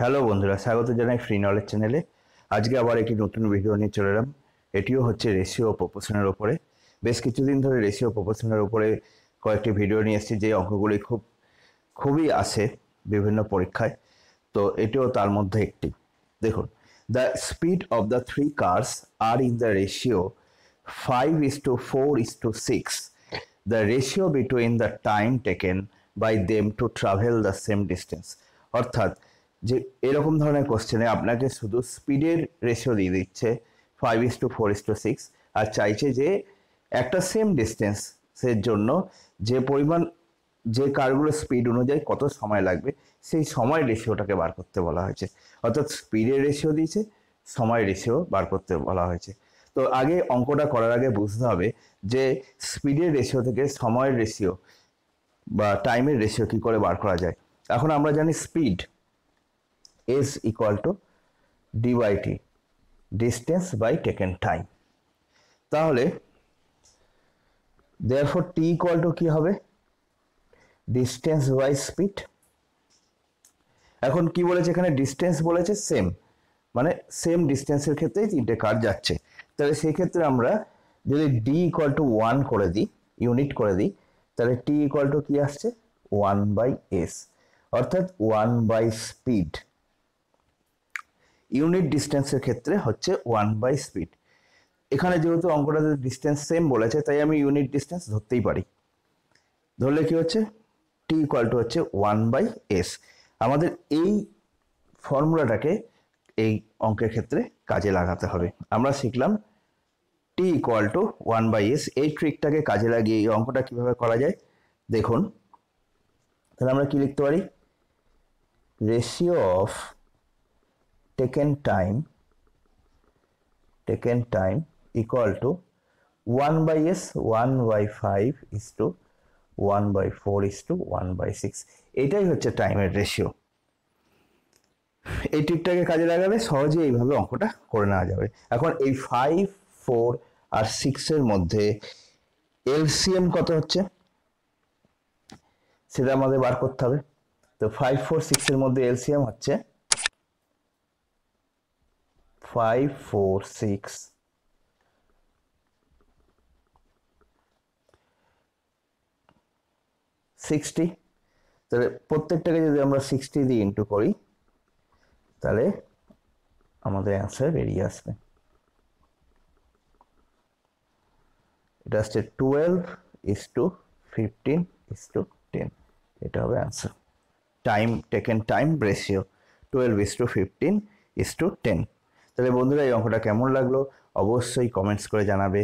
Hello বন্ধুরা, স্বাগত জানাই ফ্রি নলেজ চ্যানেলে। আজকে আবার একটি নতুন ভিডিও নিয়ে চলে এলাম। এটিও হচ্ছে রেশিও প্রপোর্শনের উপরে। বেশ কিছুদিন ধরে রেশিও প্রপোর্শনের উপরে কয়েকটি ভিডিও নিয়ে এসেছি, যে অঙ্কগুলি খুবই আসে বিভিন্ন পরীক্ষায়, তো এটিও তার মধ্যে একটি। দেখুন, the speed of the three cars R in the ratio 5:4:6. The ratio between the time taken by them to travel the same distance. অর্থাৎ যে এরকম ধরনের কোশ্চেনে আপনাকে শুধু স্পিডের রেশিও দিয়ে দিচ্ছে 5:4:6, আর চাইছে যে একটা সেম ডিস্টেন্সের জন্য যে পরিমাণ যে কারগুলো স্পিড অনুযায়ী কত সময় লাগবে সেই সময় রেশিওটাকে বার করতে বলা হয়েছে। অর্থাৎ স্পিডের রেশিও দিয়েছে, সময় রেশিও বার করতে বলা হয়েছে। তো আগে অঙ্কটা করার আগে বুঝতে হবে যে স্পিডের রেশিও থেকে সময়ের রেশিও বা টাইমের রেশিও কী করে বার করা যায়। এখন আমরা জানি speed is equal to d/t, distance by taken time. তাহলে therefore t equal to কী হবে? Distance by speed. এখন কি বলেছে? এখানে ডিস্টেন্স বলেছে সেম, মানে সেম ডিস্টেন্সের ক্ষেত্রে তিনটে কার যাচ্ছে। তাহলে সেই ক্ষেত্রে আমরা যদি d equal to 1 করে দিই, ইউনিট করে দিই, তাহলে t equal to কি আসছে? 1/s, অর্থাৎ 1/speed। ইউনিট ডিস্টেন্সের ক্ষেত্রে হচ্ছে 1/speed। এখানে যেহেতু অঙ্কটাতে ডিস্টেন্স সেম বলেছে, তাই আমি ইউনিট ডিস্টেন্স ধরতেই পারি। ধরলে কি হচ্ছে? t equal to হচ্ছে 1/s। আমাদের এই ফর্মুলাটাকে এই অঙ্কের ক্ষেত্রে কাজে লাগাতে হবে। আমরা শিখলাম t equal to 1/s। এই ট্রিকটাকে কাজে লাগিয়ে এই অঙ্কটা কিভাবে করা যায় দেখুন। তাহলে আমরা কি লিখতে পারি? Ratio of taken time equal to 1/s, 1/5:1/4:1/6। এটাই হচ্ছে টাইমের রেশিও। এই ট্রিকটাকে কাজে লাগালে সহজে এইভাবে অঙ্কটা করে নেওয়া যাবে। এখন এই 5, 4 আর 6 এর মধ্যে LCM কত হচ্ছে সেটা আমাদের বার করতে হবে। তো 5, 4, 6 এর মধ্যে LCM হচ্ছে 5, 4, 6। তাহলে প্রত্যেকটাকে যদি আমরা 60 দিয়ে ইন্টু করি তাহলে আমাদের অ্যান্সার বেরিয়ে আসবে। এটা আসছে 12:15:10। এটা হবে answer. Time taken time ratio 12:15:10। তাহলে বন্ধুরা, এই অঙ্কটা কেমন লাগলো অবশ্যই কমেন্টস করে জানাবে।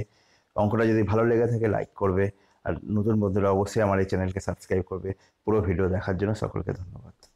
অঙ্কটা যদি ভালো লেগে থাকে লাইক করবে, আর নতুন বন্ধুরা অবশ্যই আমার এই চ্যানেলকে সাবস্ক্রাইব করবে। পুরো ভিডিও দেখার জন্য সকলকে ধন্যবাদ।